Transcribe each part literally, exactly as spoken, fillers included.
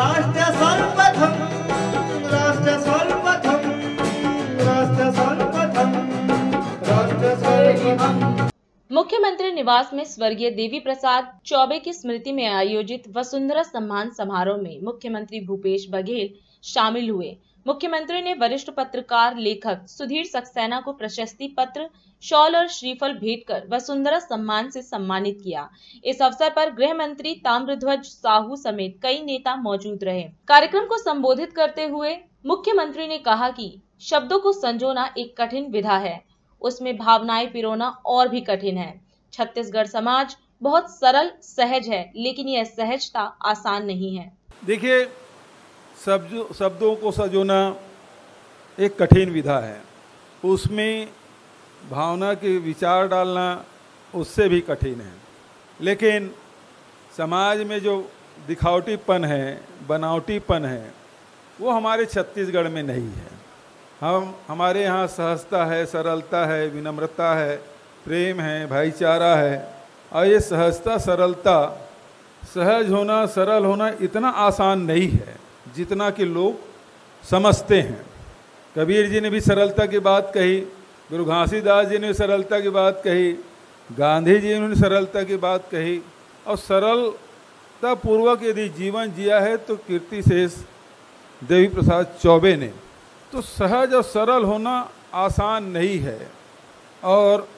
मुख्यमंत्री निवास में स्वर्गीय देवी प्रसाद चौबे की स्मृति में आयोजित वसुंधरा सम्मान समारोह में मुख्यमंत्री भूपेश बघेल शामिल हुए। मुख्यमंत्री ने वरिष्ठ पत्रकार लेखक सुधीर सक्सेना को प्रशस्ति पत्र, शॉल और श्रीफल भेंट कर वसुंधरा सम्मान से सम्मानित किया। इस अवसर पर गृह मंत्री ताम्रध्वज साहू समेत कई नेता मौजूद रहे। कार्यक्रम को संबोधित करते हुए मुख्यमंत्री ने कहा कि शब्दों को संजोना एक कठिन विधा है, उसमें भावनाएं पिरोना और भी कठिन है। छत्तीसगढ़ समाज बहुत सरल सहज है, लेकिन यह सहजता आसान नहीं है। देखिए, शब्द शब्दों को सजोना एक कठिन विधा है, उसमें भावना के विचार डालना उससे भी कठिन है। लेकिन समाज में जो दिखावटीपन है, बनावटीपन है, वो हमारे छत्तीसगढ़ में नहीं है। हम हमारे यहाँ सहजता है, सरलता है, विनम्रता है, प्रेम है, भाईचारा है। और ये सहजता, सरलता, सहज होना, सरल होना इतना आसान नहीं है जितना कि लोग समझते हैं। कबीर जी ने भी सरलता की बात कही, गुरु घासीदास जी ने सरलता की बात कही, गांधी जी ने सरलता की बात कही। और सरलतापूर्वक यदि जीवन जिया है तो कीर्तिशेष देवी प्रसाद चौबे ने। तो सहज और सरल होना आसान नहीं है। और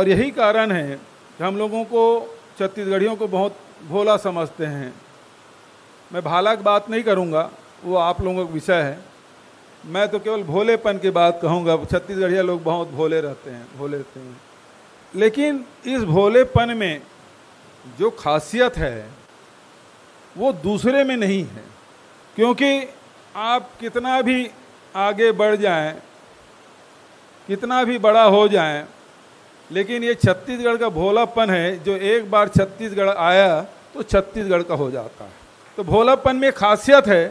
और यही कारण है कि हम लोगों को, छत्तीसगढ़ियों को बहुत भोला समझते हैं। मैं भाला की बात नहीं करूंगा, वो आप लोगों का विषय है। मैं तो केवल भोलेपन की बात कहूंगा। छत्तीसगढ़िया लोग बहुत भोले रहते हैं, भोले रहते हैं। लेकिन इस भोलेपन में जो खासियत है वो दूसरे में नहीं है। क्योंकि आप कितना भी आगे बढ़ जाएं, कितना भी बड़ा हो जाएं, लेकिन ये छत्तीसगढ़ का भोलापन है जो एक बार छत्तीसगढ़ आया तो छत्तीसगढ़ का हो जाता है। तो भोलापन में खासियत है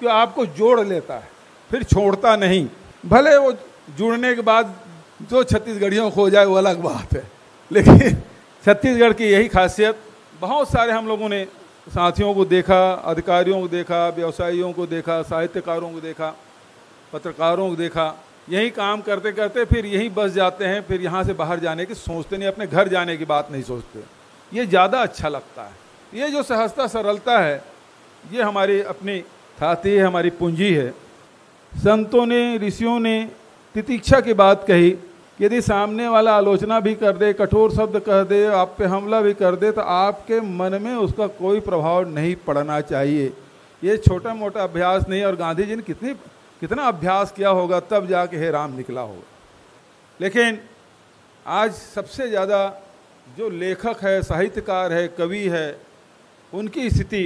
कि आपको जोड़ लेता है, फिर छोड़ता नहीं। भले वो जुड़ने के बाद जो छत्तीसगढ़ियों को हो जाए वो अलग बात है, लेकिन छत्तीसगढ़ की यही खासियत। बहुत सारे हम लोगों ने साथियों को देखा, अधिकारियों को देखा, व्यवसायियों को देखा, साहित्यकारों को देखा, पत्रकारों को देखा। यही काम करते करते फिर यही बस जाते हैं, फिर यहाँ से बाहर जाने की सोचते नहीं, अपने घर जाने की बात नहीं सोचते। ये ज़्यादा अच्छा लगता है। ये जो सहजता सरलता है, ये हमारी अपनी थाती है, हमारी पूंजी है। संतों ने, ऋषियों ने तितिक्षा की बात कही, यदि सामने वाला आलोचना भी कर दे, कठोर शब्द कह दे, आप पे हमला भी कर दे, तो आपके मन में उसका कोई प्रभाव नहीं पड़ना चाहिए। ये छोटा मोटा अभ्यास नहीं। और गांधी जी ने कितनी कितना अभ्यास किया होगा, तब जाके हे राम निकला होगा। लेकिन आज सबसे ज़्यादा जो लेखक है, साहित्यकार है, कवि है, उनकी स्थिति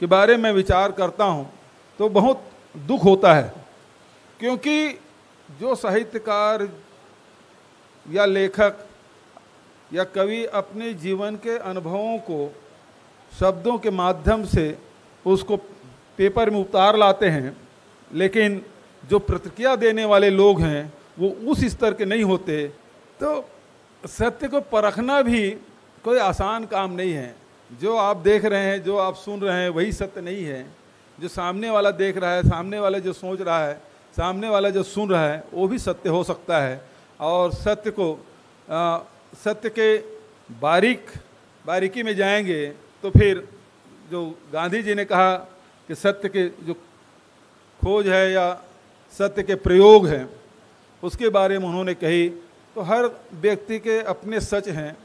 के बारे में विचार करता हूँ तो बहुत दुख होता है। क्योंकि जो साहित्यकार या लेखक या कवि अपने जीवन के अनुभवों को शब्दों के माध्यम से उसको पेपर में उतार लाते हैं, लेकिन जो प्रतिक्रिया देने वाले लोग हैं वो उस स्तर के नहीं होते। तो सत्य को परखना भी कोई आसान काम नहीं है। जो आप देख रहे हैं, जो आप सुन रहे हैं, वही सत्य नहीं है। जो सामने वाला देख रहा है, सामने वाला जो सोच रहा है, सामने वाला जो सुन रहा है, वो भी सत्य हो सकता है। और सत्य को आ, सत्य के बारीक बारीकी में जाएंगे तो फिर जो गांधी जी ने कहा कि सत्य के जो खोज है या सत्य के प्रयोग हैं, उसके बारे में उन्होंने कही। तो हर व्यक्ति के अपने सच हैं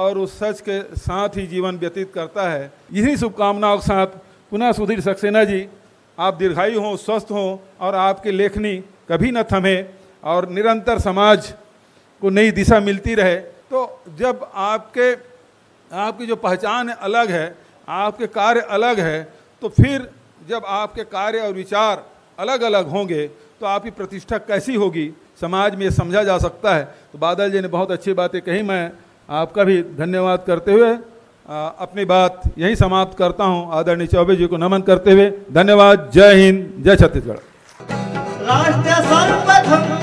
और उस सच के साथ ही जीवन व्यतीत करता है। यही शुभकामनाओं के साथ पुनः सुधीर सक्सेना जी, आप दीर्घायु हों, स्वस्थ हों और आपकी लेखनी कभी न थमे और निरंतर समाज को नई दिशा मिलती रहे। तो जब आपके आपकी जो पहचान अलग है, आपके कार्य अलग है, तो फिर जब आपके कार्य और विचार अलग अलग होंगे तो आपकी प्रतिष्ठा कैसी होगी, समाज में समझा जा सकता है। तो बादल जी ने बहुत अच्छी बातें कही। मैं आपका भी धन्यवाद करते हुए आ, अपनी बात यहीं समाप्त करता हूं। आदरणीय चौबे जी को नमन करते हुए धन्यवाद। जय हिंद, जय छत्तीसगढ़।